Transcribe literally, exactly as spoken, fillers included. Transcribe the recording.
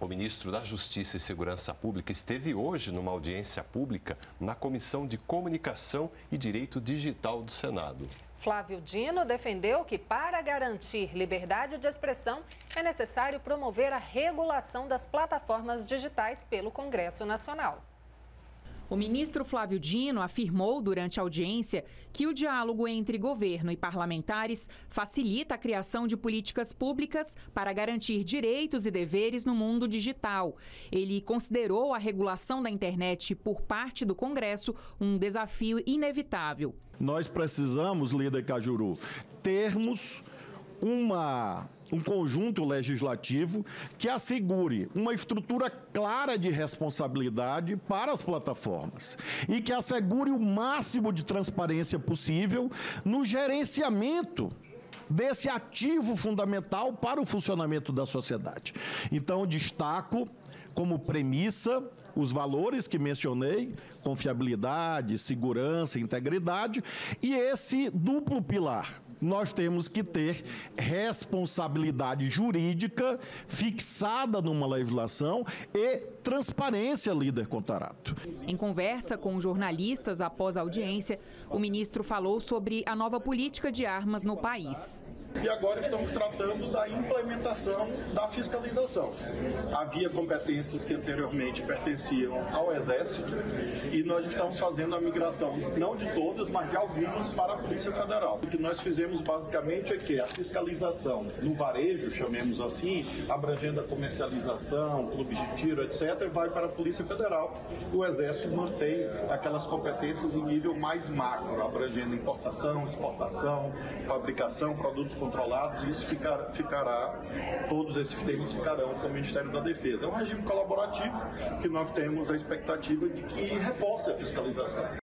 O ministro da Justiça e Segurança Pública esteve hoje numa audiência pública na Comissão de Comunicação e Direito Digital do Senado. Flávio Dino defendeu que, para garantir liberdade de expressão, é necessário promover a regulação das plataformas digitais pelo Congresso Nacional. O ministro Flávio Dino afirmou durante a audiência que o diálogo entre governo e parlamentares facilita a criação de políticas públicas para garantir direitos e deveres no mundo digital. Ele considerou a regulação da internet por parte do Congresso um desafio inevitável. Nós precisamos, líder Cajuru, termos uma... um conjunto legislativo que assegure uma estrutura clara de responsabilidade para as plataformas e que assegure o máximo de transparência possível no gerenciamento desse ativo fundamental para o funcionamento da sociedade. Então, destaco como premissa os valores que mencionei, confiabilidade, segurança, integridade, e esse duplo pilar. Nós temos que ter responsabilidade jurídica fixada numa legislação e transparência, líder Contarato. Em conversa com jornalistas após a audiência, o ministro falou sobre a nova política de armas no país. E agora estamos tratando da implementação da fiscalização. Havia competências que anteriormente pertenciam ao Exército e nós estamos fazendo a migração, não de todas, mas de algumas para a Polícia Federal. O que nós fizemos basicamente é que a fiscalização no varejo, chamemos assim, abrangendo a comercialização, clube de tiro, etcétera, vai para a Polícia Federal. O Exército mantém aquelas competências em nível mais macro, abrangendo importação, exportação, fabricação, produtos controlados, e isso ficar, ficará, todos esses temas ficarão com o Ministério da Defesa. É um regime colaborativo que nós temos a expectativa de que reforce a fiscalização.